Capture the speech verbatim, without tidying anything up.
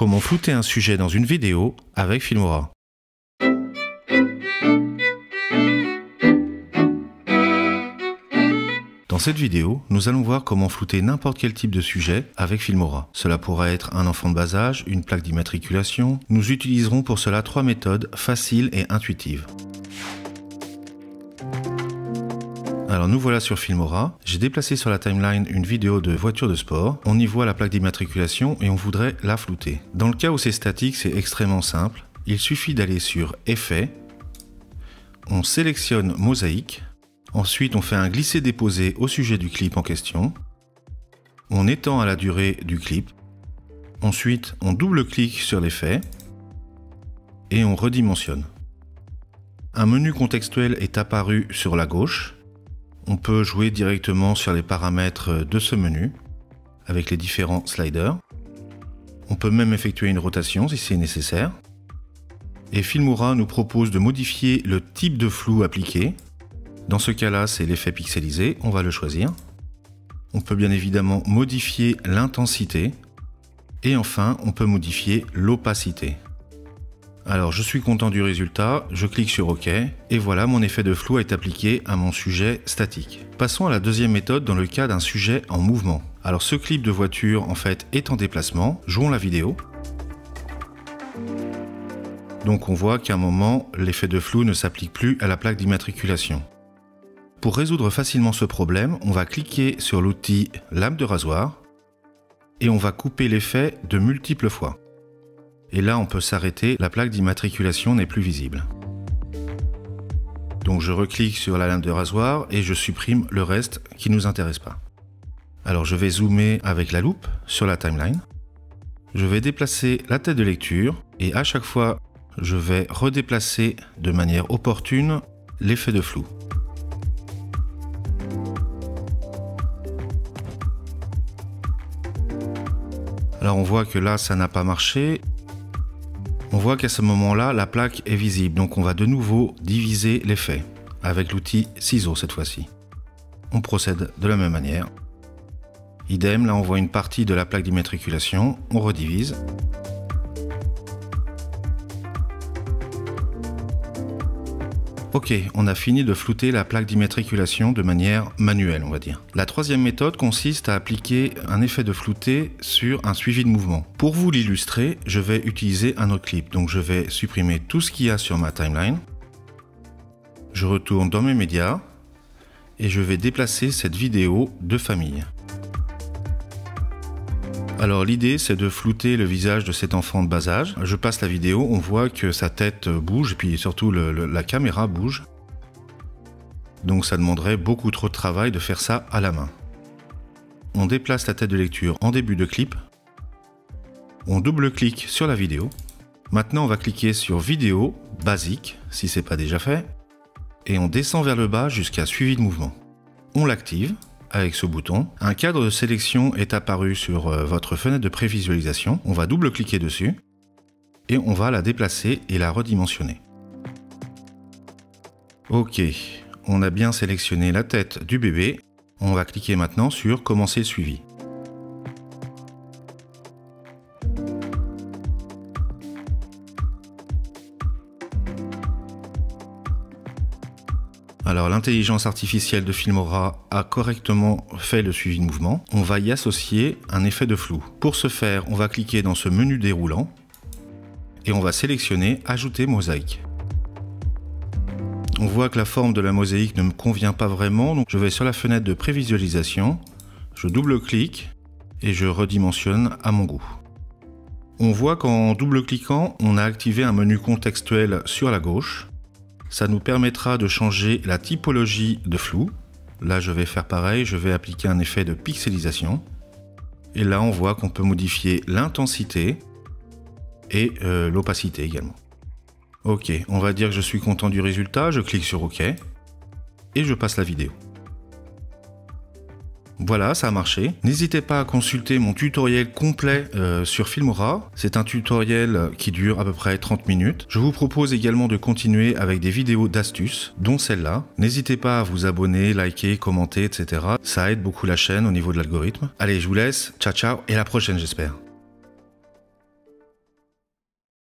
Comment flouter un sujet dans une vidéo avec Filmora. Dans cette vidéo, nous allons voir comment flouter n'importe quel type de sujet avec Filmora. Cela pourrait être un enfant de bas âge, une plaque d'immatriculation. Nous utiliserons pour cela trois méthodes faciles et intuitives. Alors nous voilà sur Filmora, j'ai déplacé sur la timeline une vidéo de voiture de sport, on y voit la plaque d'immatriculation et on voudrait la flouter. Dans le cas où c'est statique, c'est extrêmement simple, il suffit d'aller sur Effet, on sélectionne Mosaïque, ensuite on fait un glisser-déposer au sujet du clip en question, on étend à la durée du clip, ensuite on double-clique sur l'effet et on redimensionne. Un menu contextuel est apparu sur la gauche. On peut jouer directement sur les paramètres de ce menu avec les différents sliders. On peut même effectuer une rotation si c'est nécessaire. Et Filmora nous propose de modifier le type de flou appliqué. Dans ce cas-là, c'est l'effet pixelisé, on va le choisir. On peut bien évidemment modifier l'intensité. Et enfin, on peut modifier l'opacité. Alors je suis content du résultat, je clique sur OK et voilà, mon effet de flou est appliqué à mon sujet statique. Passons à la deuxième méthode dans le cas d'un sujet en mouvement. Alors ce clip de voiture en fait est en déplacement, jouons la vidéo. Donc on voit qu'à un moment, l'effet de flou ne s'applique plus à la plaque d'immatriculation. Pour résoudre facilement ce problème, on va cliquer sur l'outil lame de rasoir et on va couper l'effet de multiples fois. Et là, on peut s'arrêter, la plaque d'immatriculation n'est plus visible. Donc je reclique sur la lame de rasoir et je supprime le reste qui ne nous intéresse pas. Alors je vais zoomer avec la loupe sur la timeline. Je vais déplacer la tête de lecture et à chaque fois, je vais redéplacer de manière opportune l'effet de flou. Alors on voit que là, ça n'a pas marché. On voit qu'à ce moment-là, la plaque est visible, donc on va de nouveau diviser l'effet, avec l'outil ciseaux cette fois-ci. On procède de la même manière. Idem, là on voit une partie de la plaque d'immatriculation, on redivise. Ok, on a fini de flouter la plaque d'immatriculation de manière manuelle, on va dire. La troisième méthode consiste à appliquer un effet de flouté sur un suivi de mouvement. Pour vous l'illustrer, je vais utiliser un autre clip. Donc je vais supprimer tout ce qu'il y a sur ma timeline. Je retourne dans mes médias et je vais déplacer cette vidéo de famille. Alors l'idée c'est de flouter le visage de cet enfant de bas âge. Je passe la vidéo, on voit que sa tête bouge et puis surtout le, le, la caméra bouge. Donc ça demanderait beaucoup trop de travail de faire ça à la main. On déplace la tête de lecture en début de clip. On double-clique sur la vidéo. Maintenant on va cliquer sur vidéo, basique, si ce n'est pas déjà fait. Et on descend vers le bas jusqu'à suivi de mouvement. On l'active. Avec ce bouton, un cadre de sélection est apparu sur votre fenêtre de prévisualisation. On va double-cliquer dessus et on va la déplacer et la redimensionner. Ok, on a bien sélectionné la tête du bébé. On va cliquer maintenant sur commencer le suivi. Alors l'intelligence artificielle de Filmora a correctement fait le suivi de mouvement. On va y associer un effet de flou. Pour ce faire, on va cliquer dans ce menu déroulant et on va sélectionner Ajouter mosaïque. On voit que la forme de la mosaïque ne me convient pas vraiment, donc je vais sur la fenêtre de prévisualisation, je double-clique et je redimensionne à mon goût. On voit qu'en double-cliquant, on a activé un menu contextuel sur la gauche. Ça nous permettra de changer la typologie de flou. Là, je vais faire pareil, je vais appliquer un effet de pixelisation. Et là, on voit qu'on peut modifier l'intensité et euh, l'opacité également. Ok, on va dire que je suis content du résultat, je clique sur OK et je passe la vidéo. Voilà, ça a marché. N'hésitez pas à consulter mon tutoriel complet euh, sur Filmora. C'est un tutoriel qui dure à peu près trente minutes. Je vous propose également de continuer avec des vidéos d'astuces, dont celle-là. N'hésitez pas à vous abonner, liker, commenter, et cetera. Ça aide beaucoup la chaîne au niveau de l'algorithme. Allez, je vous laisse. Ciao, ciao et à la prochaine, j'espère.